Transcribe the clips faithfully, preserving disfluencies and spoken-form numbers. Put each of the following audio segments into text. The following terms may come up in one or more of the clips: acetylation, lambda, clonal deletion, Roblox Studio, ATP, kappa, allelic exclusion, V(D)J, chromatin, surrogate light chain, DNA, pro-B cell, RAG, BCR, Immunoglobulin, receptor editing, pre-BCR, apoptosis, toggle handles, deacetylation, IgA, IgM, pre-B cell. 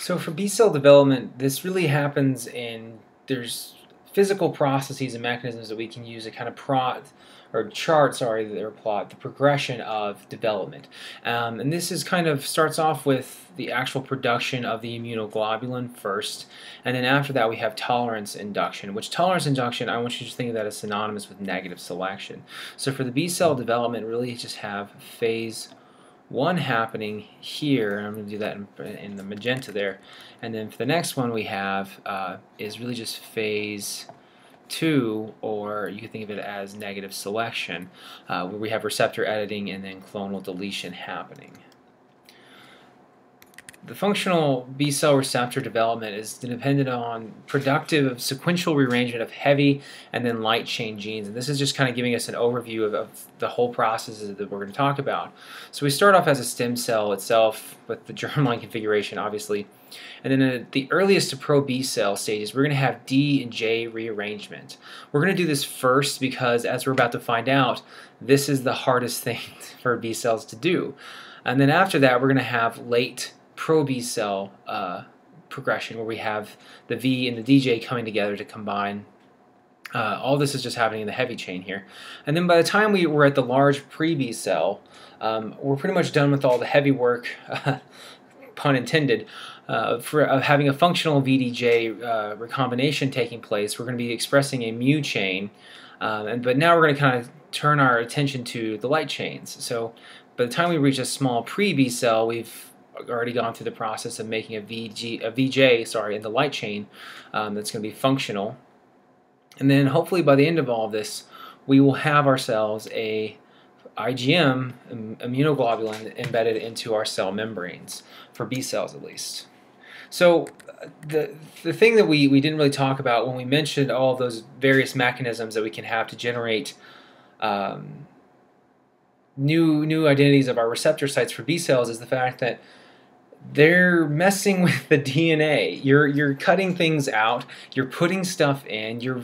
So for B cell development, this really happens in, there's physical processes and mechanisms that we can use to kind of prod or chart, sorry, their plot, the progression of development. Um, and this is kind of starts off with the actual production of the immunoglobulin first, and then after that we have tolerance induction, which tolerance induction, I want you to think of that as synonymous with negative selection. So for the B cell development, really just have phase one happening here, and I'm going to do that in, in the magenta there, and then for the next one we have uh, is really just phase two, or you can think of it as negative selection, uh, where we have receptor editing and then clonal deletion happening. The functional B cell receptor development is dependent on productive sequential rearrangement of heavy and then light chain genes, and this is just kind of giving us an overview of, of the whole processes that we're going to talk about. So we start off as a stem cell itself with the germline configuration, obviously, and then at the earliest to pro-B cell stages we're going to have D and J rearrangement. We're going to do this first because, as we're about to find out, this is the hardest thing for B cells to do. And then after that we're going to have late pro-B cell uh, progression, where we have the V and the D J coming together to combine. Uh, all this is just happening in the heavy chain here. And then by the time we were at the large pre-B cell, um, we're pretty much done with all the heavy work, uh, pun intended, uh, for uh, having a functional V D J uh, recombination taking place. We're going to be expressing a mu chain, um, and, but now we're going to kind of turn our attention to the light chains. So by the time we reach a small pre-B cell, we've already gone through the process of making a V G, a V J, sorry, in the light chain um, that's going to be functional, and then hopefully by the end of all of this, we will have ourselves a I G M immunoglobulin embedded into our cell membranes for B cells, at least. So the the thing that we we didn't really talk about when we mentioned all those various mechanisms that we can have to generate um, new new identities of our receptor sites for B cells is the fact that they're messing with the D N A. You're, you're cutting things out, you're putting stuff in, you're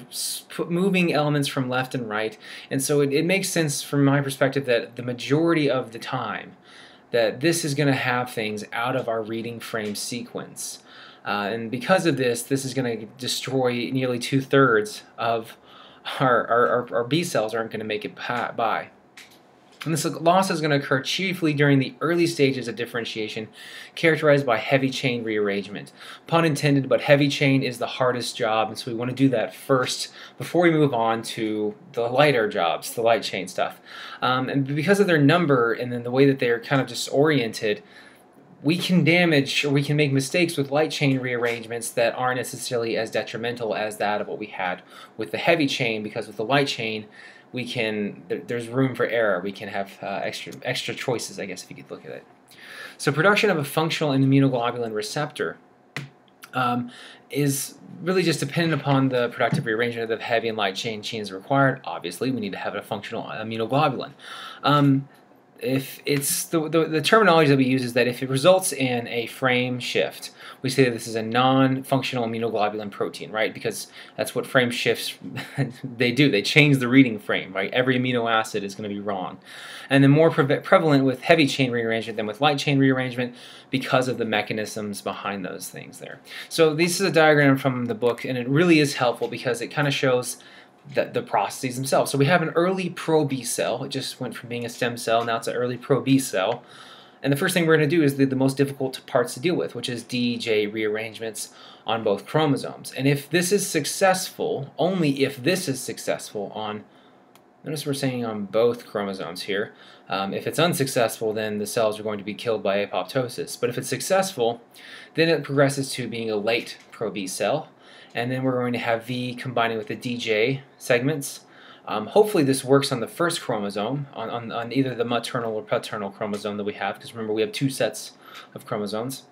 moving elements from left and right, and so it, it makes sense from my perspective that the majority of the time that this is going to have things out of our reading frame sequence. Uh, and because of this, this is going to destroy nearly two-thirds of our, our, our, our B cells aren't going to make it by. And this loss is going to occur chiefly during the early stages of differentiation, characterized by heavy chain rearrangement. Pun intended, but heavy chain is the hardest job, and so we want to do that first before we move on to the lighter jobs, the light chain stuff. Um, and because of their number and then the way that they are kind of disoriented, we can damage or we can make mistakes with light chain rearrangements that aren't necessarily as detrimental as that of what we had with the heavy chain, because with the light chain, we can, there's room for error. We can have uh, extra extra choices, I guess, if you could look at it. So production of a functional immunoglobulin receptor um, is really just dependent upon the productive rearrangement of the heavy and light chain chains required. Obviously, we need to have a functional immunoglobulin. Um, if it's the, the, the terminology that we use is that if it results in a frame shift, we say that this is a non-functional immunoglobulin protein, right? Because that's what frame shifts, they do. They change the reading frame, right? Every amino acid is going to be wrong. And they're more pre prevalent with heavy chain rearrangement than with light chain rearrangement because of the mechanisms behind those things there. So this is a diagram from the book, and it really is helpful because it kind of shows The, the processes themselves. So we have an early pro-B cell. It just went from being a stem cell, now it's an early pro-B cell. And the first thing we're going to do is the, the most difficult parts to deal with, which is D J rearrangements on both chromosomes. And if this is successful, only if this is successful on, notice we're saying on both chromosomes here, um, if it's unsuccessful, then the cells are going to be killed by apoptosis. But if it's successful, then it progresses to being a late pro-B cell. And then we're going to have V combining with the D J segments. Um, hopefully this works on the first chromosome, on, on, on either the maternal or paternal chromosome that we have, because remember we have two sets of chromosomes.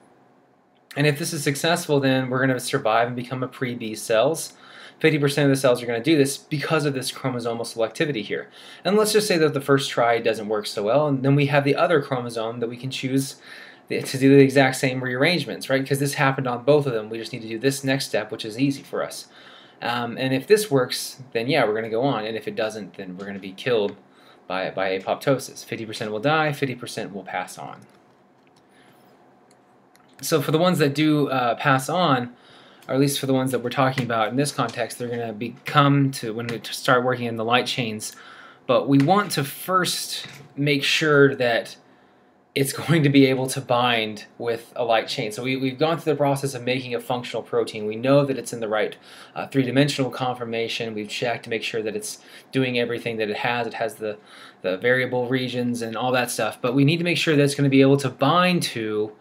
And if this is successful, then we're going to survive and become a pre-B cells. fifty percent of the cells are going to do this because of this chromosomal selectivity here. And let's just say that the first try doesn't work so well, and then we have the other chromosome that we can choose to do the exact same rearrangements, right? Because this happened on both of them. We just need to do this next step, which is easy for us. Um, and if this works, then yeah, we're going to go on. And if it doesn't, then we're going to be killed by, by apoptosis. fifty percent will die, fifty percent will pass on. So for the ones that do uh, pass on, or at least for the ones that we're talking about in this context, they're going to become to when we start working in the light chains. But we want to first make sure that it's going to be able to bind with a light chain. So we, we've gone through the process of making a functional protein. We know that it's in the right uh, three-dimensional conformation. We've checked to make sure that it's doing everything that it has. It has the, the variable regions and all that stuff. But we need to make sure that it's going to be able to bind to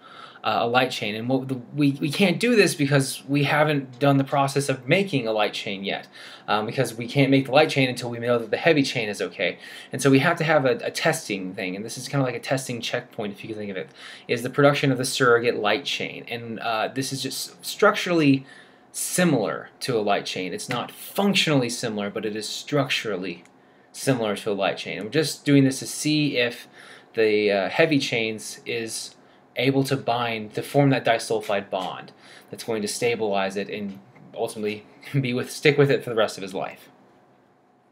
uh, a light chain. And what the, we, we can't do this because we haven't done the process of making a light chain yet. Um, because we can't make the light chain until we know that the heavy chain is okay. And so we have to have a, a testing thing, and this is kind of like a testing checkpoint, if you can think of it, is the production of the surrogate light chain. And uh, this is just structurally similar to a light chain. It's not functionally similar, but it is structurally similar to a light chain. And we're just doing this to see if the uh, heavy chains is able to bind, to form that disulfide bond that's going to stabilize it and ultimately be with stick with it for the rest of his life.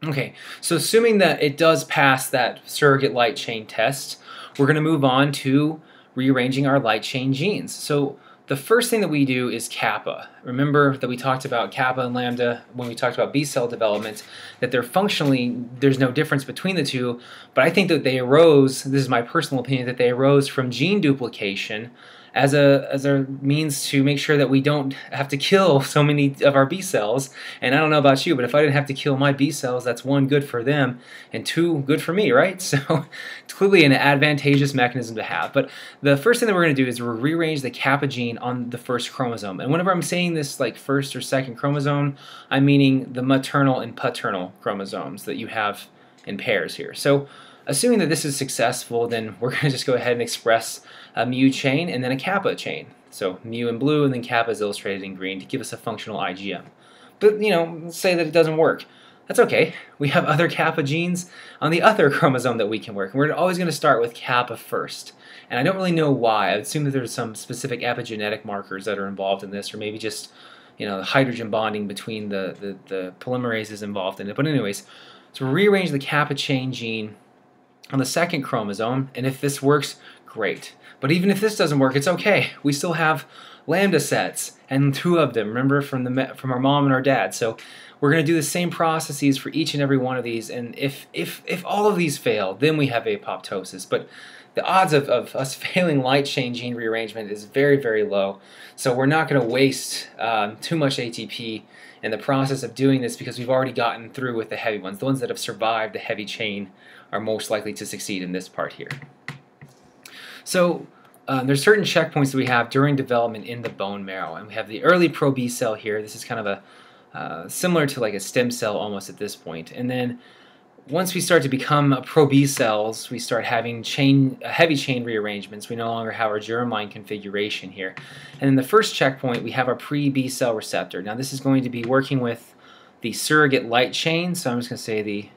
Okay, so assuming that it does pass that surrogate light chain test, we're going to move on to rearranging our light chain genes. So the first thing that we do is kappa. Remember that we talked about kappa and lambda when we talked about B cell development, that they're functionally, there's no difference between the two, but I think that they arose, this is my personal opinion, that they arose from gene duplication as a as a means to make sure that we don't have to kill so many of our B cells. And I don't know about you, but if I didn't have to kill my B cells, that's one, good for them, and two, good for me, right? So it's clearly an advantageous mechanism to have. But the first thing that we're going to do is we'll rearrange the kappa gene on the first chromosome. And whenever I'm saying this, like first or second chromosome, I'm meaning the maternal and paternal chromosomes that you have in pairs here. So assuming that this is successful, then we're going to just go ahead and express a mu chain and then a kappa chain. So mu in blue and then kappa is illustrated in green to give us a functional I G M. But, you know, let's say that it doesn't work. That's okay. We have other kappa genes on the other chromosome that we can work. And we're always going to start with kappa first. And I don't really know why. I would assume that there's some specific epigenetic markers that are involved in this, or maybe just, you know, the hydrogen bonding between the, the, the polymerases involved in it. But anyways, so we'll rearrange the kappa chain gene on the second chromosome, and if this works, great. But even if this doesn't work, it's okay. We still have lambda sets, and two of them, remember, from the from our mom and our dad. So we're going to do the same processes for each and every one of these, and if if if all of these fail, then we have apoptosis. But the odds of, of us failing light chain gene rearrangement is very, very low, so we're not going to waste um, too much A T P in the process of doing this because we've already gotten through with the heavy ones. The ones that have survived the heavy chain are most likely to succeed in this part here. So um, there's certain checkpoints that we have during development in the bone marrow, and we have the early pro-B cell here. This is kind of a uh, similar to like a stem cell almost at this point, and then once we start to become a pro-B cells, we start having chain, heavy chain rearrangements. We no longer have our germline configuration here. And in the first checkpoint, we have our pre-B cell receptor. Now this is going to be working with the surrogate light chain, so I'm just going to say the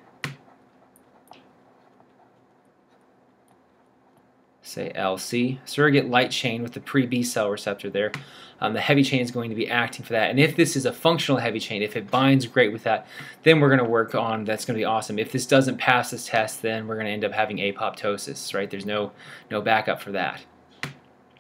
say L C, surrogate light chain with the pre-B cell receptor there. Um, the heavy chain is going to be acting for that, and if this is a functional heavy chain, if it binds great with that, then we're going to work on, that's going to be awesome. If this doesn't pass this test, then we're going to end up having apoptosis, right? There's no, no backup for that.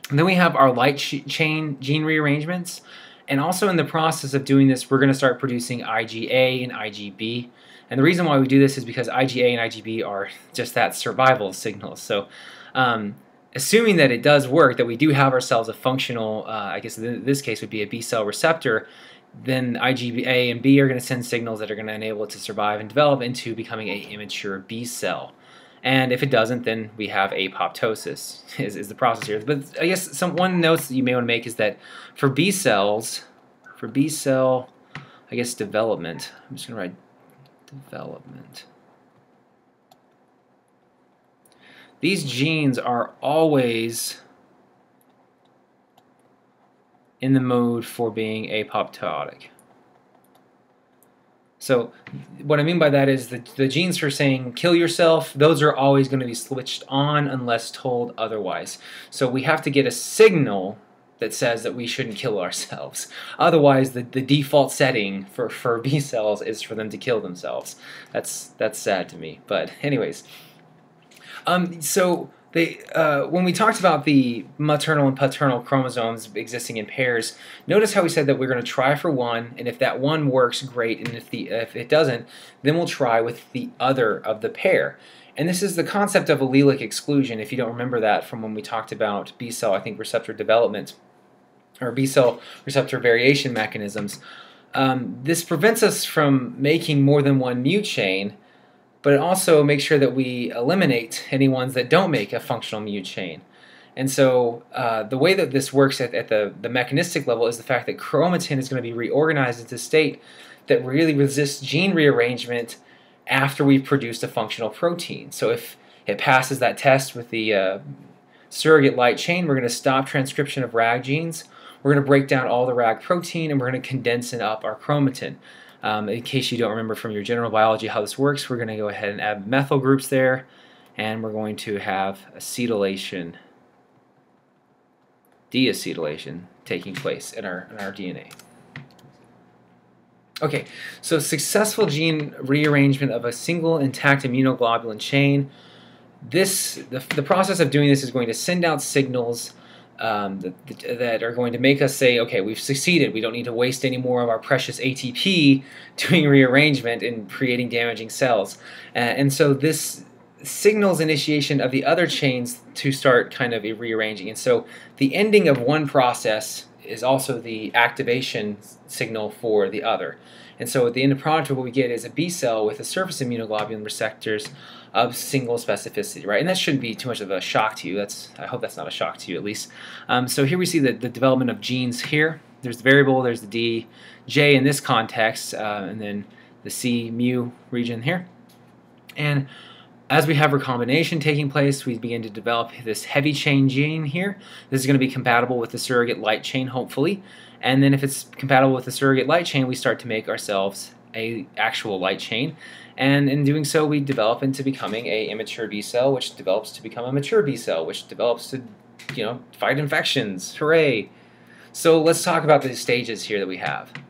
And then we have our light chain gene rearrangements, and also in the process of doing this, we're going to start producing IgA and IgB. And the reason why we do this is because IgA and IgB are just that, survival signals. So um, assuming that it does work, that we do have ourselves a functional, uh, I guess in this case would be a B cell receptor, then IgA and B are going to send signals that are going to enable it to survive and develop into becoming an immature B cell. And if it doesn't, then we have apoptosis is, is the process here. But I guess some one notes that you may want to make is that for B cells, for B cell, I guess development, I'm just going to write development. These genes are always in the mode for being apoptotic. So what I mean by that is the, the genes for saying kill yourself, those are always going to be switched on unless told otherwise. So we have to get a signal that says that we shouldn't kill ourselves. Otherwise, the, the default setting for, for B cells is for them to kill themselves. That's, that's sad to me, but anyways. Um, so They, uh, when we talked about the maternal and paternal chromosomes existing in pairs, notice how we said that we're going to try for one, and if that one works, great, and if, the, if it doesn't, then we'll try with the other of the pair. And this is the concept of allelic exclusion, if you don't remember that from when we talked about B-cell, I think, receptor development, or B-cell receptor variation mechanisms. Um, this prevents us from making more than one mu chain, but it also makes sure that we eliminate any ones that don't make a functional mu chain. And so uh, the way that this works at, at the, the mechanistic level is the fact that chromatin is going to be reorganized into a state that really resists gene rearrangement after we've produced a functional protein. So if it passes that test with the uh, surrogate light chain, we're going to stop transcription of R A G genes, we're going to break down all the R A G protein, and we're going to condense and up our chromatin. Um, in case you don't remember from your general biology how this works, we're going to go ahead and add methyl groups there, and we're going to have acetylation, deacetylation taking place in our, in our D N A. Okay, so successful gene rearrangement of a single intact immunoglobulin chain. This, the, the process of doing this is going to send out signals Um, that, that are going to make us say, okay, we've succeeded. We don't need to waste any more of our precious A T P doing rearrangement and creating damaging cells. Uh, and so this signals initiation of the other chains to start kind of rearranging. And so the ending of one process is also the activation signal for the other. And so at the end product, what we get is a B cell with a surface immunoglobulin receptors of single specificity, right? And that shouldn't be too much of a shock to you. That's, I hope that's not a shock to you, at least. Um, so here we see the, the development of genes here. There's the variable, there's the D, J in this context, uh, and then the C mu region here. And as we have recombination taking place, we begin to develop this heavy chain gene here. This is going to be compatible with the surrogate light chain, hopefully. And then if it's compatible with the surrogate light chain, we start to make ourselves an actual light chain. And in doing so, we develop into becoming an immature B cell, which develops to become a mature B cell, which develops to, you know, fight infections. Hooray! So let's talk about the stages here that we have.